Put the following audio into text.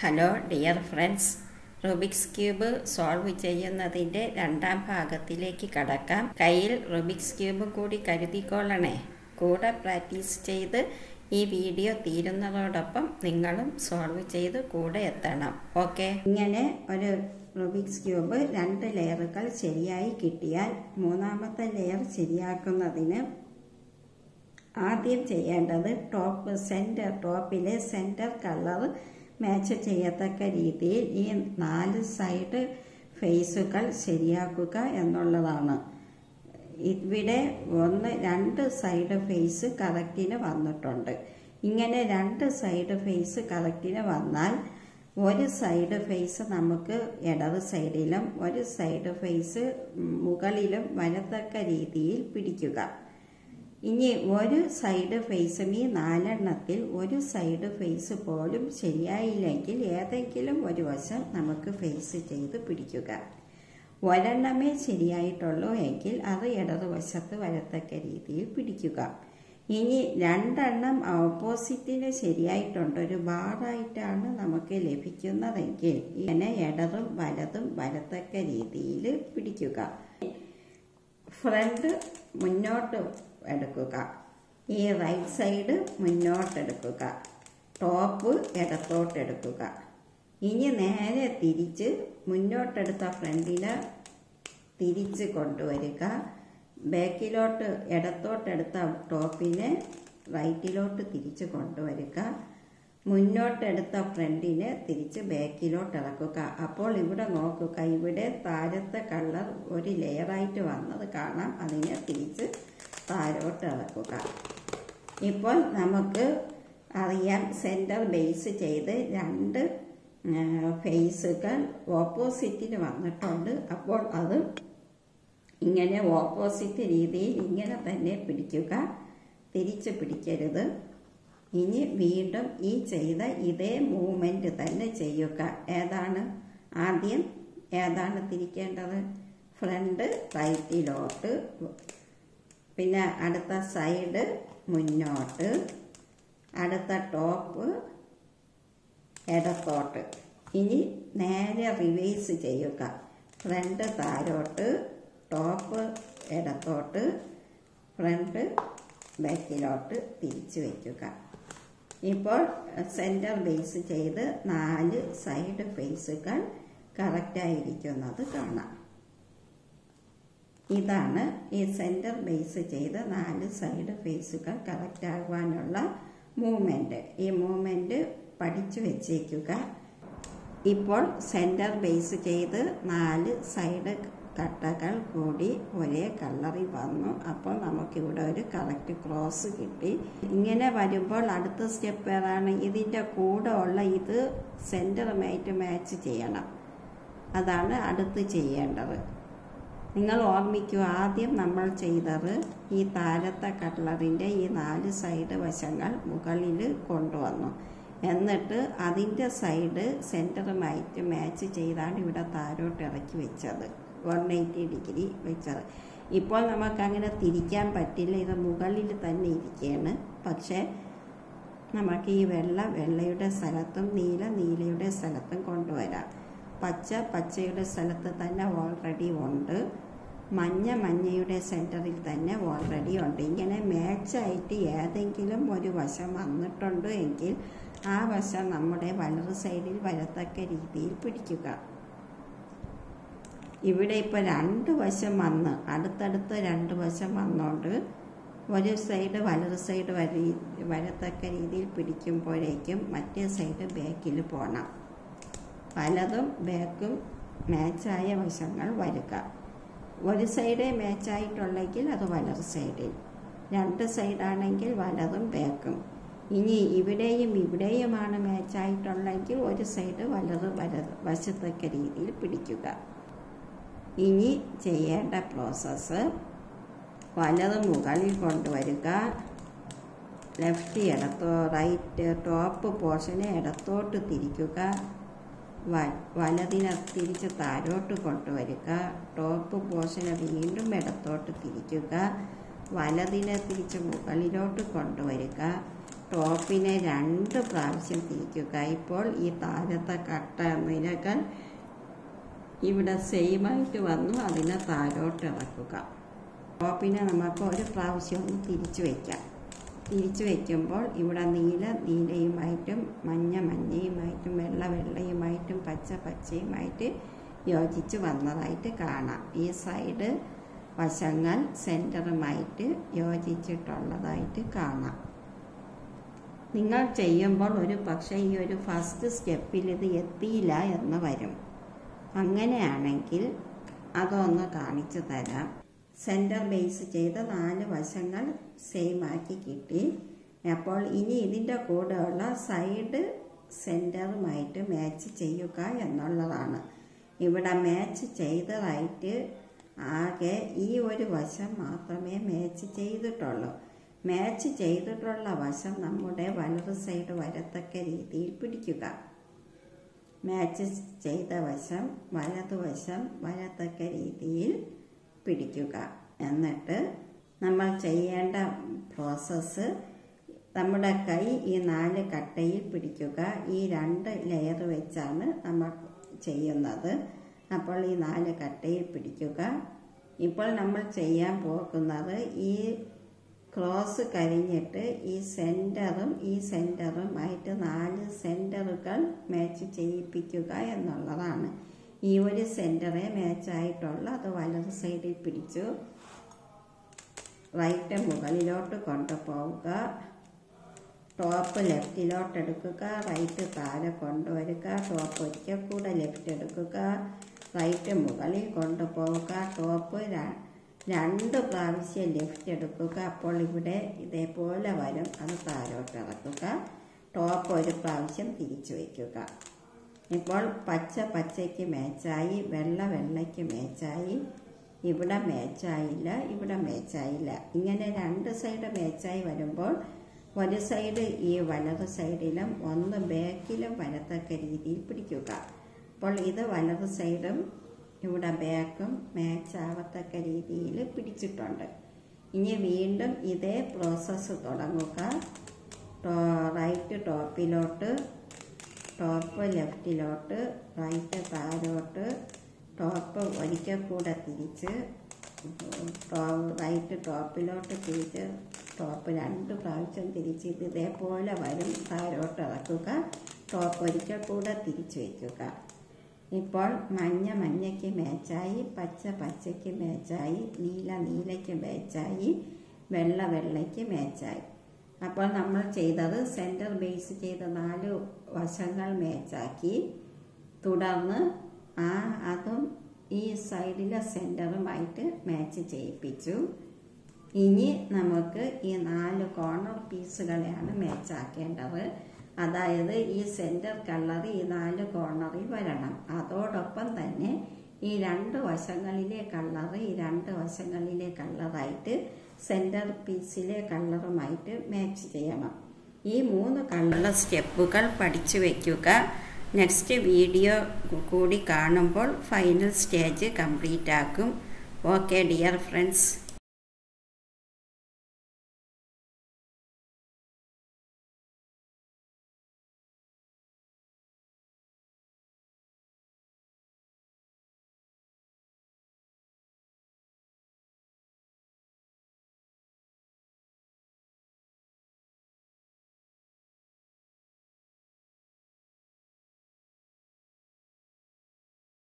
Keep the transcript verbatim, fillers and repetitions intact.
Hello dear friends, Rubik's Cube solve ചെയ്യുന്നതിന്റെ രണ്ടാം ഭാഗത്തിലേക്ക് കടക്കാം. കയ്യിൽ Rubik's Cube കൂടി കരുതിക്കൊള്ളണേ. കൂടെ പ്രാക്ടീസ് ചെയ്ത് ഈ വീഡിയോ തീരുന്നതോടൊപ്പം നിങ്ങളും solve ചെയ്ത് കൂടെ എത്തണം. ഓക്കേ, ഇങ്ങനെ ഒരു Rubik's Cube രണ്ട് ലെയറുകൾ ശരിയായി കിട്ടിയാൽ മൂന്നാമത്തെ ലെയർ ശരിയാക്കുന്നതിന് ആദ്യം ചെയ്യേണ്ടത് ടോപ്പ് സെന്റർ ടോപ്പിലെ സെന്റർ കളർ മാച്ച് ചെയ്യത്തക്ക രീതിയിൽ ഈ നാല് സൈഡ് ഫേസുകൾ ശരിയാക്കുക എന്നുള്ളതാണ്. ഇവിടെ ഒന്ന് രണ്ട് സൈഡ് ഫേസ് കറക്റ്റിന് വന്നിട്ടുണ്ട്. ഇങ്ങനെ രണ്ട് സൈഡ് ഫേസ് കറക്റ്റിന് വന്നാൽ ഒരു സൈഡ് ഫേസ് നമുക്ക് ഇടത് സൈഡിലും ഒരു സൈഡ് ഫേസ് മുകളിലും വരത്തക്ക രീതിയിൽ പിടിക്കുക. ഇനി ഒരു സൈഡ് ഫേസും ഈ നാലെണ്ണത്തിൽ ഒരു സൈഡ് ഫേസ് പോലും ശരിയായില്ലെങ്കിൽ ഏതെങ്കിലും ഒരു വശം നമുക്ക് ഫേസ് ചെയ്ത് പിടിക്കുക. ഒരെണ്ണമേ ശരിയായിട്ടുള്ളൂ എങ്കിൽ അത് ഇടതുവശത്ത് വരത്തക്ക രീതിയിൽ പിടിക്കുക. ഇനി രണ്ടെണ്ണം ഓപ്പോസിറ്റിന് ശരിയായിട്ടുണ്ട്, ഒരു ബാറായിട്ടാണ് നമുക്ക് ലഭിക്കുന്നതെങ്കിൽ ഇങ്ങനെ ഇടതും വലതും വരത്തക്ക രീതിയിൽ പിടിക്കുക. ഫ്രണ്ട് മുന്നോട്ട് എടുക്കുക, ഈ റൈറ്റ് സൈഡ് മുന്നോട്ടെടുക്കുക, ടോപ്പ് ഇടത്തോട്ടെടുക്കുക. ഇനി നേരെ തിരിച്ച് മുന്നോട്ടെടുത്ത ഫ്രണ്ടിനെ തിരിച്ച് കൊണ്ടുവരിക, ബാക്കിലോട്ട് ഇടത്തോട്ടെടുത്ത ടോപ്പിനെ റൈറ്റിലോട്ട് തിരിച്ച് കൊണ്ടുവരിക, മുന്നോട്ടെടുത്ത ഫ്രണ്ടിനെ തിരിച്ച് ബാക്കിലോട്ട് ഇളക്കുക. അപ്പോൾ ഇവിടെ നോക്കുക, ഇവിടെ താഴത്തെ കളർ ഒരു ലെയറായിട്ട് വന്നത് കാണാം, അതിനെ തിരിച്ച് താഴോട്ട് ഇളക്കുക. ഇപ്പോൾ നമുക്ക് അറിയാം സെൻറ്റർ ബേസ് ചെയ്ത് രണ്ട് ഫേസുകൾ ഓപ്പോസിറ്റിന് വന്നിട്ടുണ്ട്. അപ്പോൾ അത് ഇങ്ങനെ ഓപ്പോസിറ്റ് രീതിയിൽ ഇങ്ങനെ തന്നെ പിടിക്കുക, തിരിച്ച് പിടിക്കരുത്. ഇനി വീണ്ടും ഈ ചെയ്ത ഇതേ മൂവ്മെൻറ്റ് തന്നെ ചെയ്യുക. ഏതാണ് ആദ്യം ഏതാണ് തിരിക്കേണ്ടത്? ഫ്രണ്ട് റൈറ്റിലോട്ട്, പിന്നെ അടുത്ത സൈഡ് മുന്നോട്ട്, അടുത്ത ടോപ്പ് ഇടത്തോട്ട്. ഇനി നേരെ റിവേഴ്സ് ചെയ്യുക, ഫ്രണ്ട് താഴോട്ട്, ടോപ്പ് ഇടത്തോട്ട്, ഫ്രണ്ട് ബാക്കിലോട്ട് തിരിച്ചു വയ്ക്കുക. ഇപ്പോൾ സെൻറ്റർ ബേസ് ചെയ്ത് നാല് സൈഡ് ഫേസുകൾ കറക്റ്റായിരിക്കുന്നത് കാണാം. ഇതാണ് ഈ സെൻറ്റർ ബേസ് ചെയ്ത് നാല് സൈഡ് ഫേസുകൾ കറക്റ്റ് ആകുവാനുള്ള മൂവ്മെൻറ്റ്. ഈ മൂവ്മെൻറ്റ് പഠിച്ചു വെച്ചേക്കുക. ഇപ്പോൾ സെൻറ്റർ ബേസ് ചെയ്ത് നാല് സൈഡ് കട്ടകൾ കൂടി ഒരേ കളറിൽ വന്നു. അപ്പോൾ നമുക്കിവിടെ ഒരു കറക്റ്റ് ക്രോസ് കിട്ടി. ഇങ്ങനെ വരുമ്പോൾ അടുത്ത സ്റ്റെപ്പ് ഏതാണ്? ഇതിൻ്റെ കൂടെ ഉള്ള ഇത് സെൻറ്ററുമായിട്ട് മാച്ച് ചെയ്യണം, അതാണ് അടുത്ത് ചെയ്യേണ്ടത്. നിങ്ങൾ ഓർമ്മിക്കൂ, ആദ്യം നമ്മൾ ചെയ്തത് ഈ താഴത്തെ കട്ട്ലറിൻ്റെ ഈ നാല് സൈഡ് വശങ്ങൾ മുകളിൽ കൊണ്ടുവന്നു, എന്നിട്ട് അതിൻ്റെ സൈഡ് സെൻറ്ററുമായിട്ട് മാച്ച് ചെയ്താണ് ഇവിടെ താഴോട്ട് ഇറക്കി വെച്ചത്, വൺ എയ്റ്റി ഡിഗ്രി വെച്ചത്. ഇപ്പോൾ നമുക്കങ്ങനെ തിരിക്കാൻ പറ്റില്ല, ഇത് മുകളിൽ തന്നെ ഇരിക്കുകയാണ്. പക്ഷേ നമുക്ക് ഈ വെള്ള വെള്ളയുടെ സ്ഥലത്തും നീല നീലയുടെ സ്ഥലത്തും കൊണ്ടുവരാം, പച്ച പച്ചയുടെ സ്ഥലത്ത് തന്നെ ഓൾറെഡി ഉണ്ട്, മഞ്ഞ മഞ്ഞയുടെ സെൻറ്ററിൽ തന്നെ ഓൾറെഡി ഉണ്ട്. ഇങ്ങനെ മാച്ചായിട്ട് ഏതെങ്കിലും ഒരു വശം വന്നിട്ടുണ്ട് എങ്കിൽ ആ വശം നമ്മുടെ വലത് സൈഡിൽ വരത്തക്ക രീതിയിൽ പിടിക്കുക. ഇവിടെ ഇപ്പോൾ രണ്ട് വശം വന്ന് അടുത്തടുത്ത് രണ്ട് വശം വന്നുകൊണ്ട് ഒരു സൈഡ് വലത് സൈഡ് വരി വരത്തക്ക രീതിയിൽ പിടിക്കുമ്പോഴേക്കും മറ്റേ സൈഡ് ബാക്കിൽ പോകണം. വലതും ബാക്കും മാച്ചായ വശങ്ങൾ വരിക. ഒരു സൈഡേ മാച്ചായിട്ടുള്ളെങ്കിൽ അത് വലത് സൈഡിൽ, രണ്ട് സൈഡാണെങ്കിൽ വലതും ബാക്കും. ഇനി ഇവിടെയും ഇവിടെയുമാണ് മാച്ചായിട്ടുള്ളെങ്കിൽ ഒരു സൈഡ് വലത് വലത് വശത്തക്ക രീതിയിൽ പിടിക്കുക. ഇനി ചെയ്യേണ്ട പ്രോസസ്സ്, വലത് മുകളിൽ കൊണ്ടുവരിക, ലെഫ്റ്റ് ഇടത്തോ റൈറ്റ് ടോപ്പ് പോർഷനെ ഇടത്തോട്ട് തിരിക്കുക, വലതിനെ തിരിച്ച് താഴോട്ട് കൊണ്ടുവരിക, ടോപ്പ് പോർഷനെ വീണ്ടും ഇടത്തോട്ട് തിരിക്കുക, വലതിനെ തിരിച്ച് മുകളിലോട്ട് കൊണ്ടുവരിക, ടോപ്പിനെ രണ്ട് പ്രാവശ്യം തിരിക്കുക. ഇപ്പോൾ ഈ താഴത്തെ കട്ട എന്നതിനേക്കാൾ ഇവിടെ സെയിമായിട്ട് വന്നു, അതിനെ താഴോട്ട് ഇറക്കുക. ടോപ്പിനെ നമുക്ക് ഒരു പ്രാവശ്യം ഒന്ന് തിരിച്ചു വയ്ക്കാം. തിരിച്ചു വയ്ക്കുമ്പോൾ ഇവിടെ നീല നീലയുമായിട്ടും മഞ്ഞ മഞ്ഞയുമായിട്ടും വെള്ള വെള്ളയുമായിട്ടും പച്ച പച്ചയുമായിട്ട് യോജിച്ച് വന്നതായിട്ട് കാണാം. ഈ സൈഡ് വശങ്ങൾ സെൻറ്ററുമായിട്ട് യോജിച്ചിട്ടുള്ളതായിട്ട് കാണാം. നിങ്ങൾ ചെയ്യുമ്പോൾ ഒരു പക്ഷേ ഈ ഒരു ഫസ്റ്റ് സ്റ്റെപ്പിൽ ഇത് എത്തിയില്ല എന്ന് വരും. അങ്ങനെയാണെങ്കിൽ അതൊന്ന് കാണിച്ചു തരാം. സെൻറ്റർ ബേസ് ചെയ്ത നാല് വശങ്ങൾ സെയിം ആക്കി കിട്ടി. അപ്പോൾ ഇനി ഇതിൻ്റെ കൂടെയുള്ള സൈഡ് സെൻറ്ററുമായിട്ട് മാച്ച് ചെയ്യുക എന്നുള്ളതാണ്. ഇവിടെ മാച്ച് ചെയ്തതായിട്ട് ആകെ ഈ ഒരു വശം മാത്രമേ മാച്ച് ചെയ്തിട്ടുള്ളൂ. മാച്ച് ചെയ്തിട്ടുള്ള വശം നമ്മുടെ വലത് സൈഡ് വരത്തക്ക രീതിയിൽ പിടിക്കുക. മാച്ച് ചെയ്ത വശം വലതുവശം വരത്തക്ക രീതിയിൽ പിടിക്കുക. എന്നിട്ട് നമ്മൾ ചെയ്യേണ്ട പ്രോസസ്സ്, നമ്മുടെ കൈ ഈ നാല് കട്ടയിൽ പിടിക്കുക. ഈ രണ്ട് ലെയർ വെച്ചാണ് നമ്മൾ ചെയ്യുന്നത്. അപ്പോൾ ഈ നാല് കട്ടയിൽ പിടിക്കുക. ഇപ്പോൾ നമ്മൾ ചെയ്യാൻ പോകുന്നത് ഈ ക്രോസ് കഴിഞ്ഞിട്ട് ഈ സെൻറ്ററും ഈ സെൻറ്ററുമായിട്ട് നാല് സെൻറ്ററുകൾ മാച്ച് ചെയ്യിപ്പിക്കുക എന്നുള്ളതാണ്. ഈ ഒരു സെൻറ്ററെ മാച്ചായിട്ടുള്ള അത് വലത് സൈഡിൽ പിടിച്ചു, റൈറ്റ് മുകളിലോട്ട് കൊണ്ടുപോവുക, ടോപ്പ് ലെഫ്റ്റിലോട്ട് എടുക്കുക, റൈറ്റ് താഴെ കൊണ്ടുവരിക, ടോപ്പ് ഒരിക്കൽ കൂടെ ലെഫ്റ്റ് എടുക്കുക, റൈറ്റ് മുകളിൽ കൊണ്ടുപോവുക, ടോപ്പ് രണ്ട് പ്രാവശ്യം ലെഫ്റ്റ് എടുക്കുക. അപ്പോൾ ഇവിടെ ഇതേപോലെ വരും, അത് താഴോട്ട് ഇറക്കുക, ടോപ്പ് ഒരു പ്രാവശ്യം തിരിച്ചു വയ്ക്കുക. ഇപ്പോൾ പച്ച പച്ചയ്ക്ക് മാച്ചായി, വെള്ള വെള്ളയ്ക്ക് മാച്ചായി, ഇവിടെ മാച്ചായില്ല, ഇവിടെ മാച്ചായില്ല. ഇങ്ങനെ രണ്ട് സൈഡ് മാച്ചായി വരുമ്പോൾ ഒരു സൈഡ് ഈ വലത് സൈഡിലും ഒന്ന് ബാക്കിലും വരത്തക്ക രീതിയിൽ പിടിക്കുക. അപ്പോൾ ഇത് വലത് സൈഡും ഇവിടെ ബാക്കും മാച്ചാവത്തക്ക രീതിയിൽ പിടിച്ചിട്ടുണ്ട്. ഇനി വീണ്ടും ഇതേ പ്രോസസ്സ് തുടങ്ങുക. റൈറ്റ് ടോപ്പിലോട്ട്, ടോപ്പ് ലെഫ്റ്റിലോട്ട്, റൈറ്റ് താഴോട്ട്, ടോപ്പ് ഒരിക്കൽ കൂടെ തിരിച്ച്, റൈറ്റ് ടോപ്പിലോട്ട് തിരിച്ച്, ടോപ്പ് രണ്ട് പ്രാവശ്യം തിരിച്ചിട്ട് ഇതേപോലെ വരും, താഴോട്ട് ഇറക്കുക, ടോപ്പ് ഒരിക്കൽ കൂടെ തിരിച്ചു വയ്ക്കുക. ഇപ്പോൾ മഞ്ഞ മഞ്ഞയ്ക്ക് മാച്ചായി, പച്ച പച്ചയ്ക്ക് മാച്ചായി, നീല നീലയ്ക്ക് മാച്ചായി, വെള്ള വെള്ളയ്ക്ക് മാച്ചായി. അപ്പോൾ നമ്മൾ ചെയ്തത് സെൻറ്റർ ബേസ് ചെയ്ത നാല് വശങ്ങൾ മാച്ചാക്കി. തുടർന്ന് ആ അതും ഈ സൈഡിലെ സെൻറ്ററുമായിട്ട് മാച്ച് ചെയ്യിപ്പിച്ചു. ഇനി നമുക്ക് ഈ നാല് കോർണർ പീസുകളെയാണ് മാച്ചാക്കേണ്ടത്. അതായത് ഈ സെൻറ്റർ കളർ ഈ നാല് കോർണറിൽ വരണം. അതോടൊപ്പം തന്നെ ഈ രണ്ട് വശങ്ങളിലെ കളർ ഈ രണ്ട് വശങ്ങളിലെ കളറായിട്ട് സെൻറ്റർ പീസിലെ കളറുമായിട്ട് മാച്ച് ചെയ്യണം. ഈ മൂന്ന് കളർ സ്റ്റെപ്പുകൾ പഠിച്ചു വയ്ക്കുക. നെക്സ്റ്റ് വീഡിയോ കൂടി കാണുമ്പോൾ ഫൈനൽ സ്റ്റേജ് കംപ്ലീറ്റ് ആക്കും. Okay dear friends.